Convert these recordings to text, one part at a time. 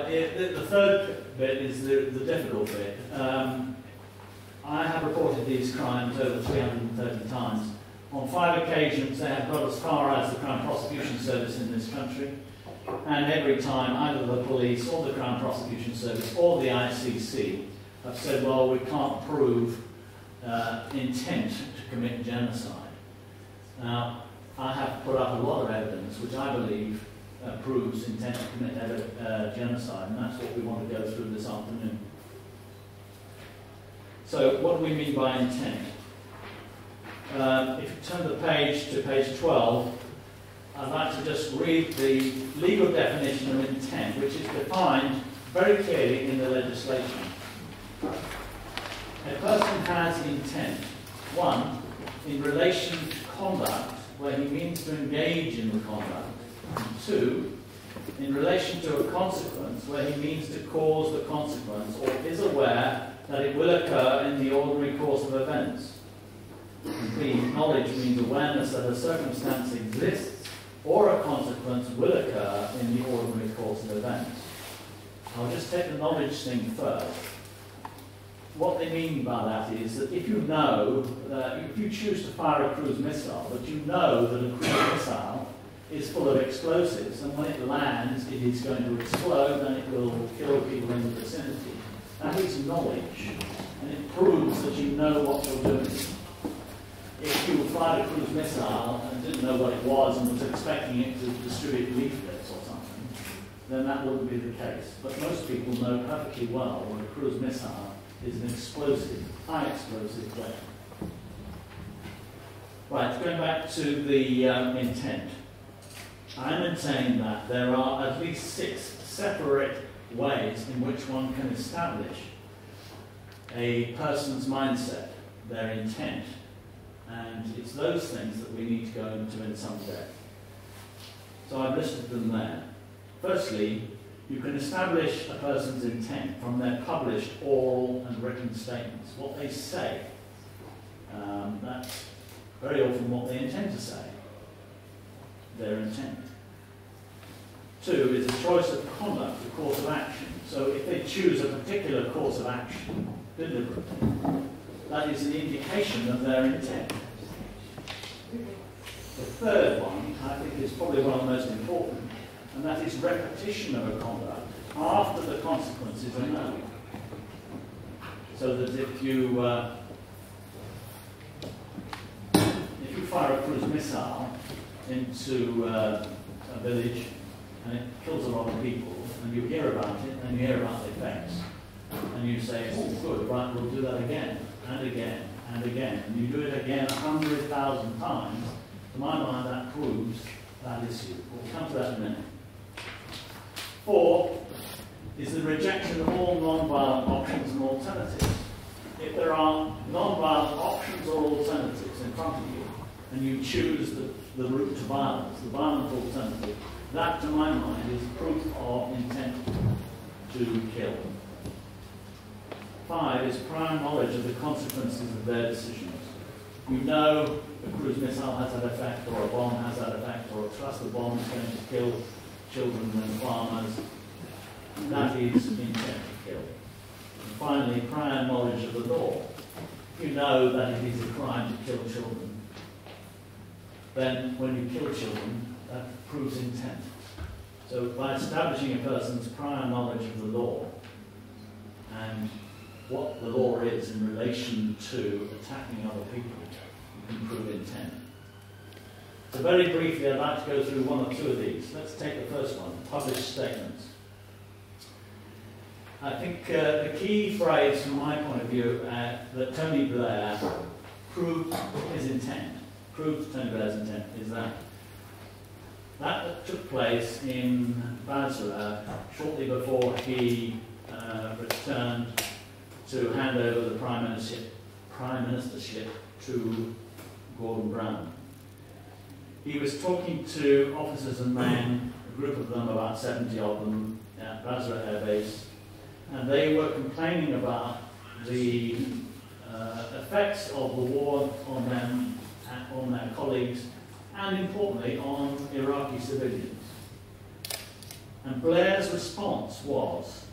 The third bit is the difficult bit. I have reported these crimes over 330 times. On 5 occasions they have got as far as the Crown Prosecution Service in this country, and every time either the police or the Crown Prosecution Service or the ICC have said, well, we can't prove intent to commit genocide. Now, I have put up a lot of evidence which I believe proves intent to commit genocide, and that's what we want to go through this afternoon. So, what do we mean by intent? If you turn the page to page 12, I'd like to just read the legal definition of intent, which is defined very clearly in the legislation. A person has intent, 1, in relation to conduct, where he means to engage in the conduct, and 2, in relation to a consequence, where he means to cause the consequence or is aware that it will occur in the ordinary course of events. Complete knowledge means awareness that a circumstance exists or a consequence will occur in the ordinary course of events. I'll just take the knowledge thing first. What they mean by that is that if you know, if you choose to fire a cruise missile, but you know that a cruise missile is full of explosives, and when it lands it is going to explode and it will kill people in the vicinity, that is knowledge, and it proves that you know what you're doing. If you fired a cruise missile and didn't know what it was and was expecting it to distribute leaflets or something, then that wouldn't be the case. But most people know perfectly well when a cruise missile is an explosive, high explosive weapon. Right, going back to the intent. I maintain that there are at least 6 separate ways in which one can establish a person's mindset, their intent. And it's those things that we need to go into in some depth. So I've listed them there. Firstly, you can establish a person's intent from their published oral and written statements, what they say. That's very often what they intend to say, their intent. 2 is a choice of conduct, a course of action. So if they choose a particular course of action deliberately, that is an indication of their intent. The third one, I think, is probably one of the most important, and that is repetition of a conduct after the consequences are known. So that if you fire a cruise missile into a village and it kills a lot of people, and you hear about it and you hear about the effects, and you say, oh good, right, we'll do that again. And again, and again, and you do it again 100,000 times, to my mind that proves that issue. We'll come to that in a minute. 4 is the rejection of all non-violent options and alternatives. If there are non-violent options or alternatives in front of you, and you choose the route to violence, the violent alternative, that to my mind is proof of intent to kill. 5 is prior knowledge of the consequences of their decisions. You know a cruise missile has that effect, or a bomb has that effect, or a cluster bomb is going to kill children and farmers. That is intent to kill. And finally, prior knowledge of the law. You know that it is a crime to kill children. Then when you kill children, that proves intent. So by establishing a person's prior knowledge of the law and what the law is in relation to attacking other people, you can prove intent. So very briefly, I'd like to go through one or two of these. Let's take the first one, published statements. I think the key phrase from my point of view that Tony Blair proved his intent, proved Tony Blair's intent, is that took place in Basra shortly before he returned to hand over the prime ministership to Gordon Brown. He was talking to officers and men, a group of them, about 70 of them, at Basra Air Base, and they were complaining about the effects of the war on them, on their colleagues, and importantly on Iraqi civilians. And Blair's response was,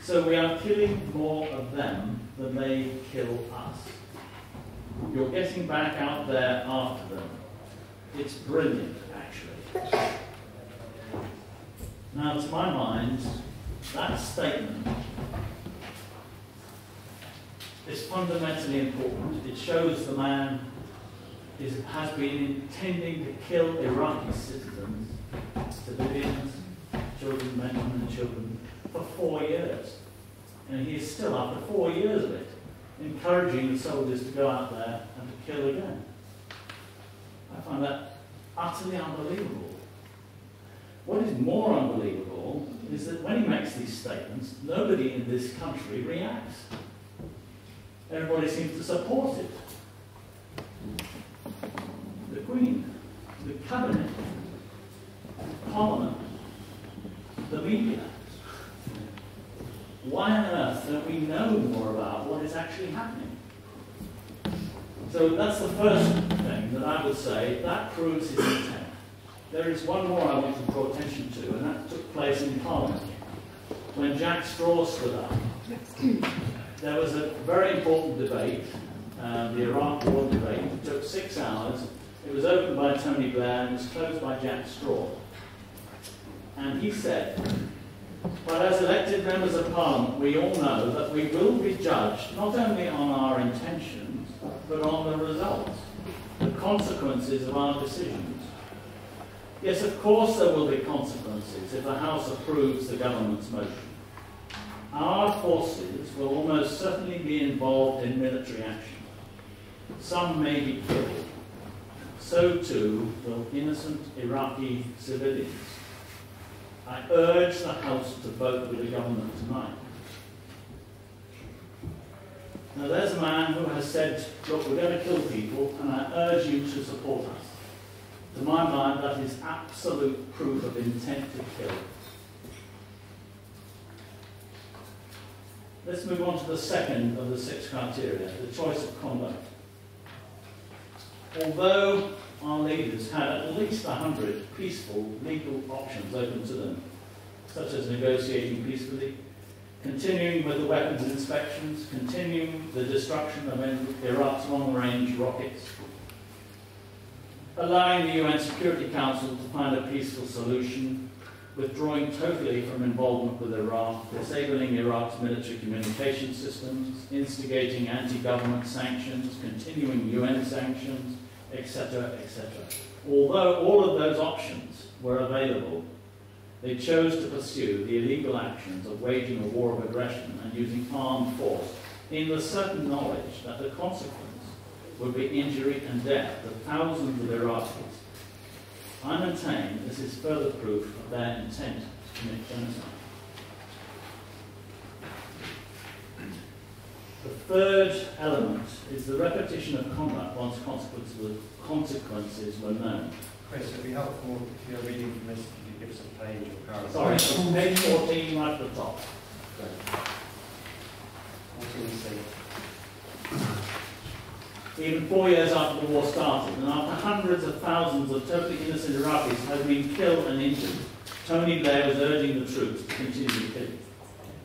so we are killing more of them than they kill us. You're getting back out there after them. It's brilliant, actually. Now, to my mind, that statement is fundamentally important. It shows the man has been intending to kill Iraqi citizens, civilians, children, men, women, and children, for 4 years. And he is still, after 4 years of it, encouraging the soldiers to go out there and to kill again. I find that utterly unbelievable. What is more unbelievable is that when he makes these statements, nobody in this country reacts. Everybody seems to support it. The Queen, the Cabinet, Parliament, the media. Why on earth don't we know more about what is actually happening? So that's the first thing that I would say, that proves his intent. There is one more I want to draw attention to, and that took place in Parliament. When Jack Straw stood up, there was a very important debate, the Iraq War debate. It took 6 hours. It was opened by Tony Blair and was closed by Jack Straw. And he said, but as elected members of Parliament, we all know that we will be judged not only on our intentions, but on the results, the consequences of our decisions. Yes, of course there will be consequences if the House approves the government's motion. Our forces will almost certainly be involved in military action. Some may be killed. So too will innocent Iraqi civilians. I urge the House to vote with the government tonight. Now there's a man who has said, look, we're going to kill people, and I urge you to support us. To my mind, that is absolute proof of intent to kill. Let's move on to the second of the 6 criteria, the choice of conduct. Although our leaders had at least 100 peaceful legal options open to them, such as negotiating peacefully, continuing with the weapons inspections, continuing the destruction of Iraq's long-range rockets, allowing the UN Security Council to find a peaceful solution, withdrawing totally from involvement with Iraq, disabling Iraq's military communication systems, instigating anti-government sanctions, continuing UN sanctions, etc., etc. Although all of those options were available, they chose to pursue the illegal actions of waging a war of aggression and using armed force in the certain knowledge that the consequence would be injury and death of thousands of Iraqis. I maintain this is further proof of their intent to commit genocide. The third element is the repetition of conduct once consequences were known. Chris, it would be helpful if you're reading from this, could you give us a page or paragraph? Sorry, page 14 right at the top. Even 4 years after the war started, and after hundreds of thousands of totally innocent Iraqis had been killed and injured, Tony Blair was urging the troops to continue killing.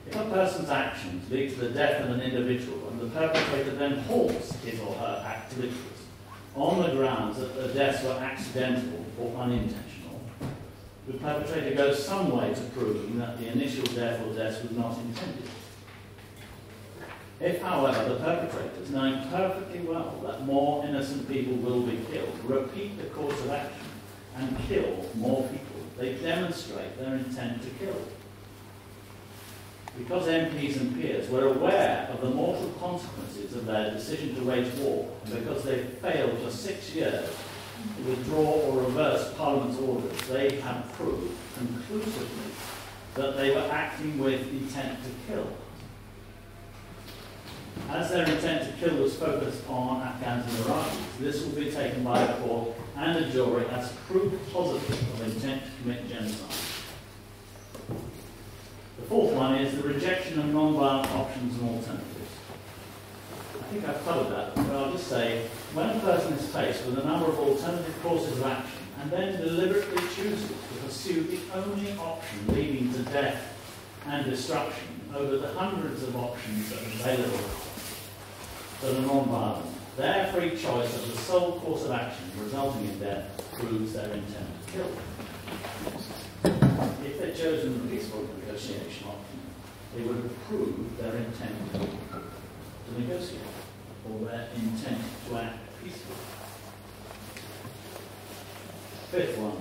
If a person's actions lead to the death of an individual, and the perpetrator then halts his or her activities on the grounds that the deaths were accidental or unintentional, the perpetrator goes some way to proving that the initial death or deaths was not intended. If, however, the perpetrators, knowing perfectly well that more innocent people will be killed, repeat the course of action and kill more people, they demonstrate their intent to kill. Because MPs and peers were aware of the mortal consequences of their decision to wage war, and because they failed for 6 years to withdraw or reverse Parliament's orders, they have proved conclusively that they were acting with intent to kill. As their intent to kill was focused on Afghans and Iraqis, this will be taken by a court and a jury as proof positive of intent to commit genocide. The fourth one is the rejection of non-violent options and alternatives. I think I've covered that, but I'll just say, when a person is faced with a number of alternative courses of action and then deliberately chooses to pursue the only option leading to death and destruction over the hundreds of options that are available to the non-violent. Their free choice of the sole course of action resulting in death proves their intent to kill. If they'd chosen the peaceful negotiation option, they would have proved their intent to negotiate, or their intent to act peacefully. Fifth one,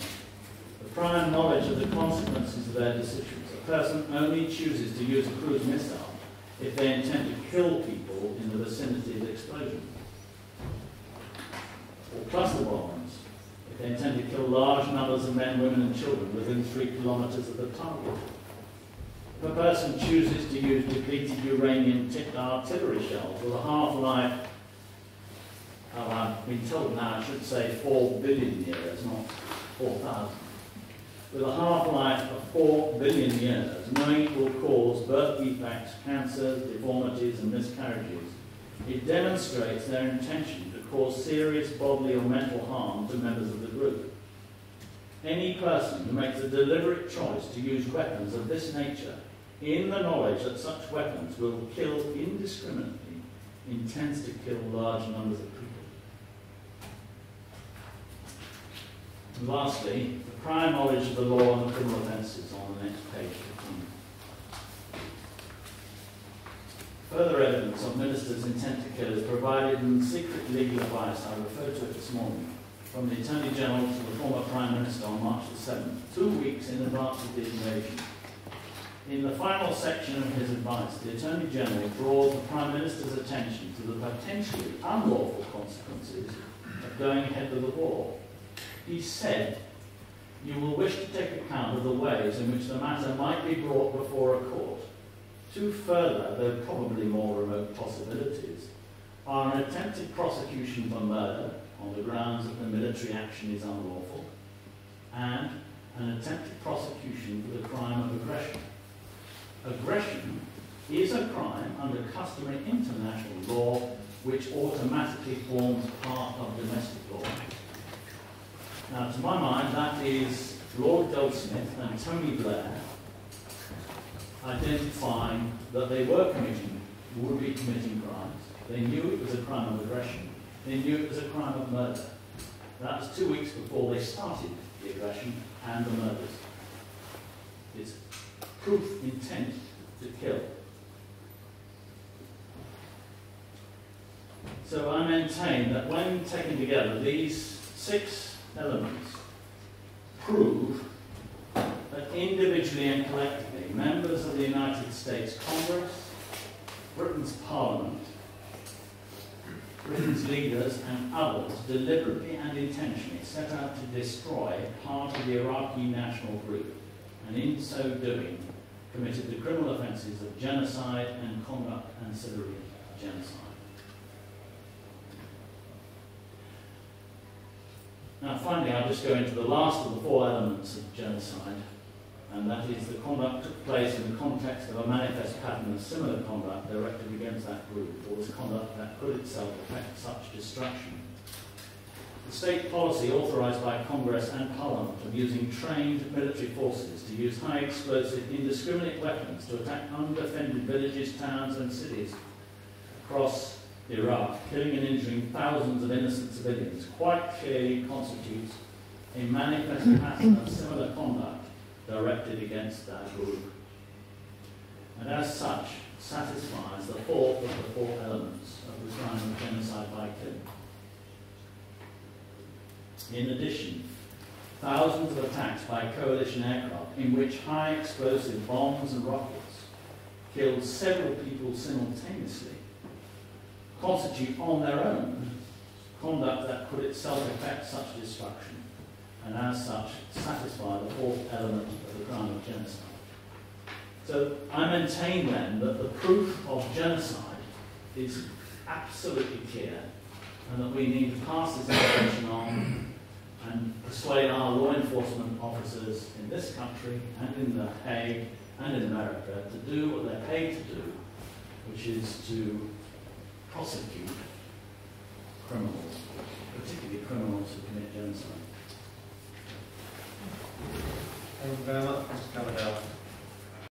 the prior knowledge of the consequences of their decisions. A person only chooses to use a cruise missile if they intend to kill people in the vicinity of the explosion, or cluster bombs if they intend to kill large numbers of men, women, and children within 3 kilometres of the target. If a person chooses to use depleted uranium artillery shells with a half-life, I've been told now I should say 4 billion years, not 4,000, with a half-life of 4 billion years, knowing it will cause birth defects, cancers, deformities, and miscarriages, it demonstrates their intention to cause serious bodily or mental harm to members of the group. Any person who makes a deliberate choice to use weapons of this nature, in the knowledge that such weapons will kill indiscriminately, intends to kill large numbers of people. And lastly, the prior knowledge of the law and the criminal offences on the next page. Further evidence of ministers' intent to kill is provided in secret legal advice, I referred to it this morning, from the Attorney General to the former Prime Minister on March the 7th, 2 weeks in advance of the invasion. In the final section of his advice, the Attorney General draws the Prime Minister's attention to the potentially unlawful consequences of going ahead with the war. He said, "You will wish to take account of the ways in which the matter might be brought before a court. Two further, though probably more remote possibilities, are an attempted prosecution for murder on the grounds that the military action is unlawful, and an attempted prosecution for the crime of aggression. Aggression is a crime under customary international law which automatically forms part of domestic law." Now, to my mind, that is Lord Goldsmith and Tony Blair identifying that they were committing, would be committing crimes. They knew it was a crime of aggression. They knew it was a crime of murder. That was 2 weeks before they started the aggression and the murders. It's proof intent to kill. So I maintain that when taken together, these 6 elements prove that individually and collectively, members of the United States Congress, Britain's Parliament, Britain's leaders and others deliberately and intentionally set out to destroy part of the Iraqi national group, and in so doing committed the criminal offences of genocide and conduct ancillary to genocide. Now finally, I'll just go into the last of the 4 elements of genocide, and that is the conduct took place in the context of a manifest pattern of similar conduct directed against that group, or was conduct that could itself effect such destruction. The state policy authorised by Congress and Parliament of using trained military forces to use high explosive indiscriminate weapons to attack undefended villages, towns and cities across Iraq, killing and injuring thousands of innocent civilians, quite clearly constitutes a manifest pattern of similar conduct directed against that group, and as such satisfies the 4th of the 4 elements of the crime of genocide by killing. In addition, thousands of attacks by coalition aircraft in which high explosive bombs and rockets killed several people simultaneously constitute on their own conduct that could itself effect such destruction, and as such satisfy the 4th element of the crime of genocide. So I maintain then that the proof of genocide is absolutely clear, and that we need to pass this information on and persuade our law enforcement officers in this country and in The Hague and in America to do what they're paid to do, which is to prosecute criminals, particularly criminals who commit genocide. Thank you very much, Mr. Coverdale.